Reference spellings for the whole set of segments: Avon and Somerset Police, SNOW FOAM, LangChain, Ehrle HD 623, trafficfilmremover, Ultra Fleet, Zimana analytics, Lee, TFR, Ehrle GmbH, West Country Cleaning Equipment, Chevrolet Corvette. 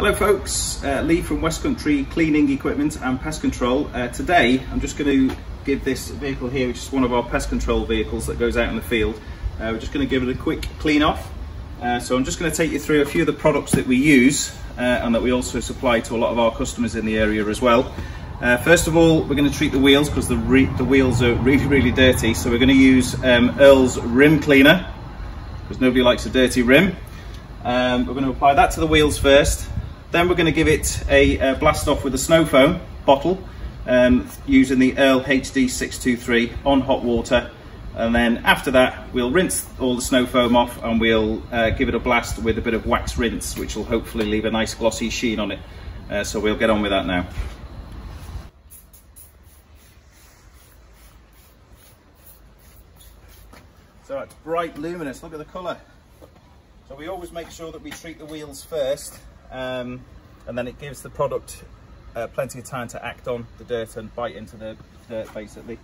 Hello folks, Lee from West Country Cleaning Equipment and Pest Control. Today I'm just going to give this vehicle here, which is one of our pest control vehicles that goes out in the field. We're just going to give it a quick clean off. So I'm just going to take you through a few of the products that we use and that we also supply to a lot of our customers in the area as well. First of all, we're going to treat the wheels because the wheels are really dirty. So we're going to use Ehrle's Rim Cleaner because nobody likes a dirty rim. We're going to apply that to the wheels first. Then we're going to give it a blast off with a snow foam bottle using the Ehrle HD 623 on hot water. And then after that, we'll rinse all the snow foam off and we'll give it a blast with a bit of wax rinse, which will hopefully leave a nice glossy sheen on it. So we'll get on with that now. So it's bright, luminous, look at the colour. So we always make sure that we treat the wheels first. And then it gives the product plenty of time to act on the dirt and bite into the dirt basically.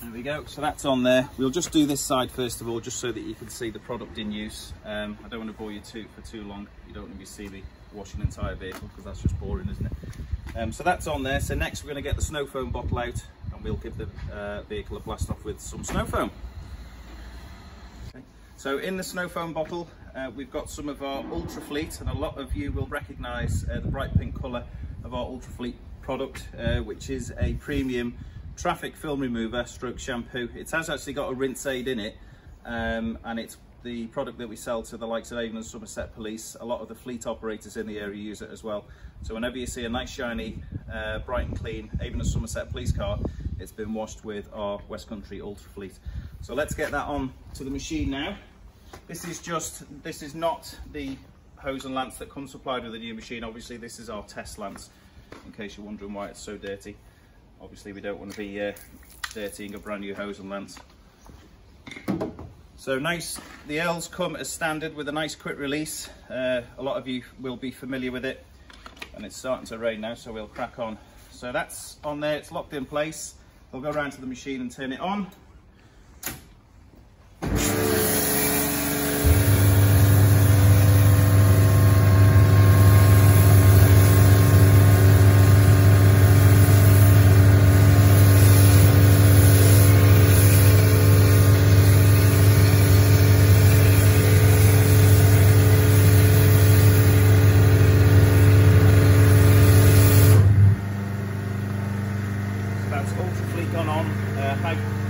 There we go, so that's on there. We'll just do this side first of all, just so that you can see the product in use. I don't want to bore you for too long. You don't want to be seeing me wash an entire vehicle because that's just boring, isn't it? So that's on there. So next we're going to get the snow foam bottle out and we'll give the vehicle a blast off with some snow foam. So in the snow foam bottle, we've got some of our Ultra Fleet, and a lot of you will recognise the bright pink colour of our Ultra Fleet product, which is a premium traffic film remover stroke shampoo. It has actually got a rinse aid in it, and it's the product that we sell to the likes of Avon and Somerset Police. A lot of the fleet operators in the area use it as well. So whenever you see a nice shiny, bright and clean Avon and Somerset Police car, it's been washed with our West Country Ultra Fleet. So let's get that on to the machine now. This is not the hose and lance that comes supplied with the new machine. Obviously this is our test lance, in case you're wondering why it's so dirty. Obviously we don't want to be dirtying a brand new hose and lance. So nice, the Ehrle's come as standard with a nice quick release. A lot of you will be familiar with it, and it's starting to rain now, so we'll crack on. So that's on there, it's locked in place. We'll go around to the machine and turn it on.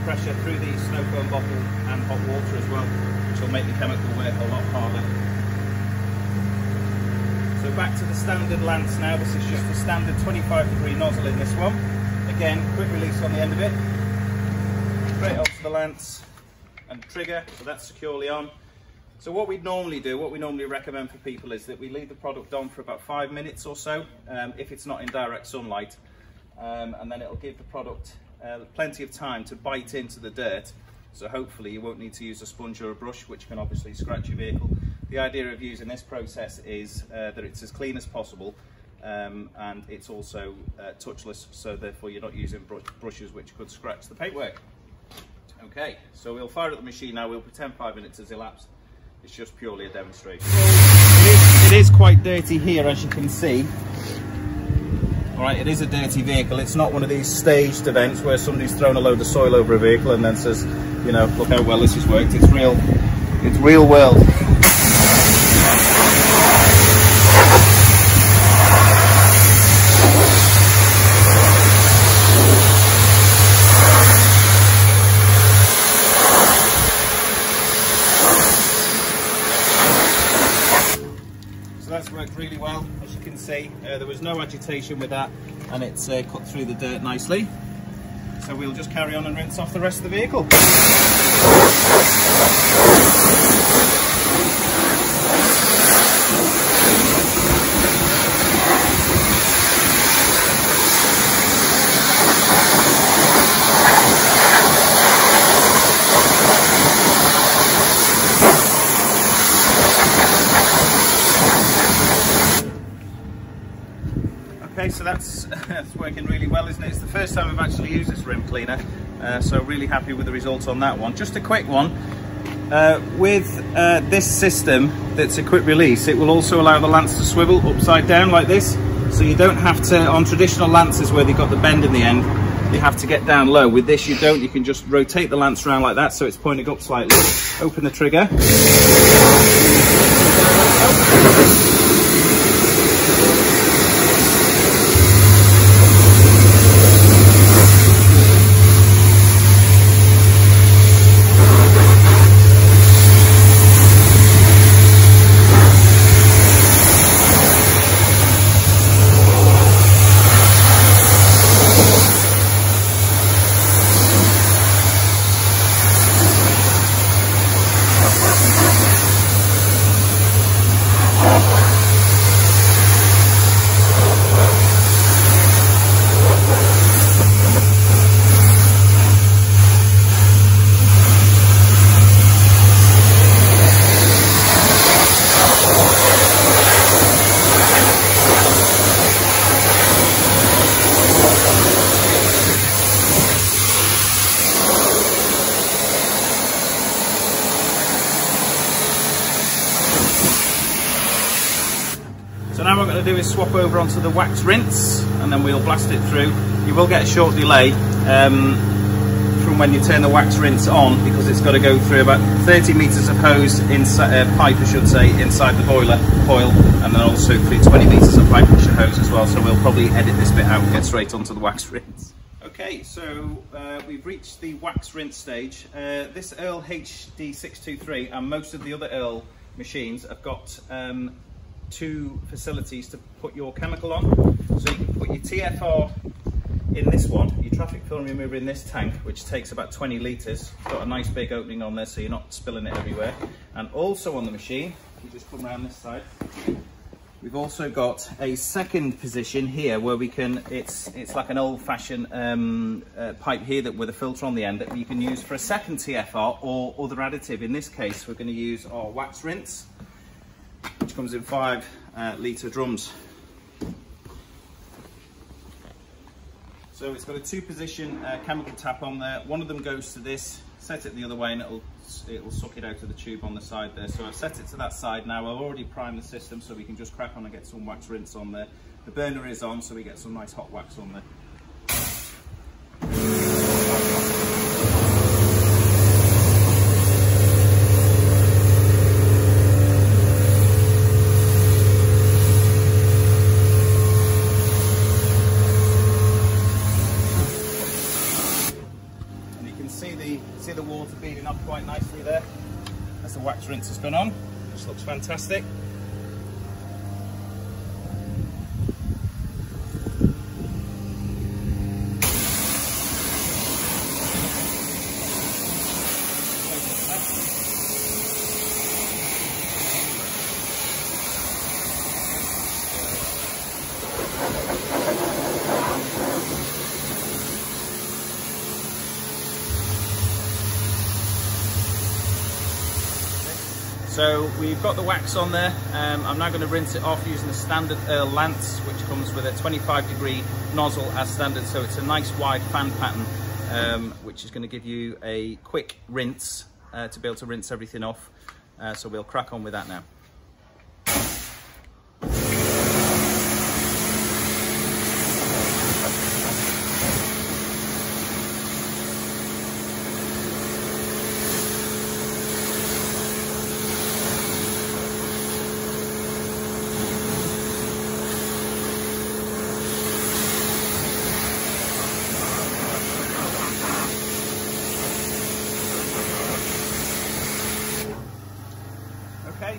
Pressure through the snow foam bottle and hot water as well, which will make the chemical work a lot harder. So back to the standard lance now. This is just the standard 25-degree nozzle in this one. Again, quick release on the end of it, straight onto the lance and trigger, so that's securely on. So what we normally do, what we normally recommend for people is that we leave the product on for about 5 minutes or so, if it's not in direct sunlight, and then it'll give the product plenty of time to bite into the dirt, so hopefully you won't need to use a sponge or a brush, which can obviously scratch your vehicle. The idea of using this process is that it's as clean as possible, and it's also touchless, so therefore you're not using brushes which could scratch the paintwork. Okay, so we'll fire at the machine now. We'll pretend 5 minutes has elapsed. It's just purely a demonstration. It is quite dirty here, as you can see. Alright, it is a dirty vehicle. It's not one of these staged events where somebody's thrown a load of soil over a vehicle and then says, you know, look how well this has worked. It's real world. That's worked really well, as you can see. There was no agitation with that, and it's cut through the dirt nicely. So we'll just carry on and rinse off the rest of the vehicle. So that's working really well, isn't it? It's the first time I've actually used this rim cleaner, so really happy with the results on that one. Just a quick one, With this system that's a quick release, it will also allow the lance to swivel upside down like this, so you don't have to, on traditional lances where they've got the bend in the end, you have to get down low. With this you don't, you can just rotate the lance around like that so it's pointing up slightly. Open the trigger. So now what we're going to do is swap over onto the wax rinse and then we'll blast it through. You will get a short delay from when you turn the wax rinse on, because it's got to go through about 30 metres of hose, inside the boiler coil, and then also through 20 metres of high pressure hose as well. So we'll probably edit this bit out and get straight onto the wax rinse. Okay, so we've reached the wax rinse stage. This Ehrle HD 623 and most of the other Ehrle machines have got two facilities to put your chemical on. So you can put your TFR in this one, your traffic film remover in this tank, which takes about 20 litres. It's got a nice big opening on there so you're not spilling it everywhere. And also on the machine, if you just come around this side, we've also got a second position here where we can, it's like an old-fashioned pipe here that with a filter on the end that you can use for a second TFR or other additive. In this case we're going to use our wax rinse, which comes in 5 litre drums. So it's got a two-position chemical tap on there. One of them goes to this, set it the other way, and it'll suck it out of the tube on the side there. So I've set it to that side now. I've already primed the system so we can just crack on and get some wax rinse on there. The burner is on so we get some nice hot wax on there. The water beading up quite nicely there. That's the wax rinse that's gone on, which looks fantastic. So we've got the wax on there. I'm now going to rinse it off using the standard Ehrle lance, which comes with a 25-degree nozzle as standard. So it's a nice wide fan pattern, which is going to give you a quick rinse to be able to rinse everything off. So we'll crack on with that now.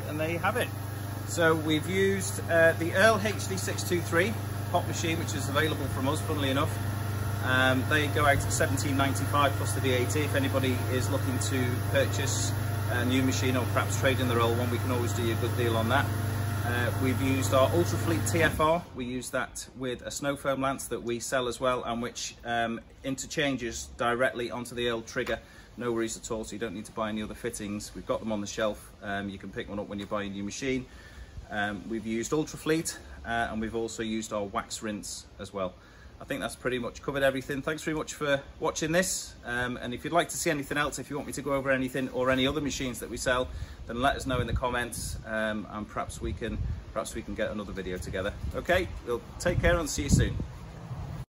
And there you have it. So we've used the Ehrle HD 623 pot machine, which is available from us, funnily enough. They go out at £17.95 plus the VAT. If anybody is looking to purchase a new machine or perhaps trade in their old one, we can always do you a good deal on that. We've used our Ultra Fleet TFR. We use that with a SNOW FOAM lance that we sell as well, and which interchanges directly onto the Ehrle trigger. No worries at all, so you don't need to buy any other fittings. We've got them on the shelf. You can pick one up when you buy a new machine. We've used Ultra Fleet and we've also used our wax rinse as well. I think that's pretty much covered everything. Thanks very much for watching this, and if you'd like to see anything else, if you want me to go over anything or any other machines that we sell, then let us know in the comments, and perhaps we can get another video together. Okay, we'll take care and see you soon.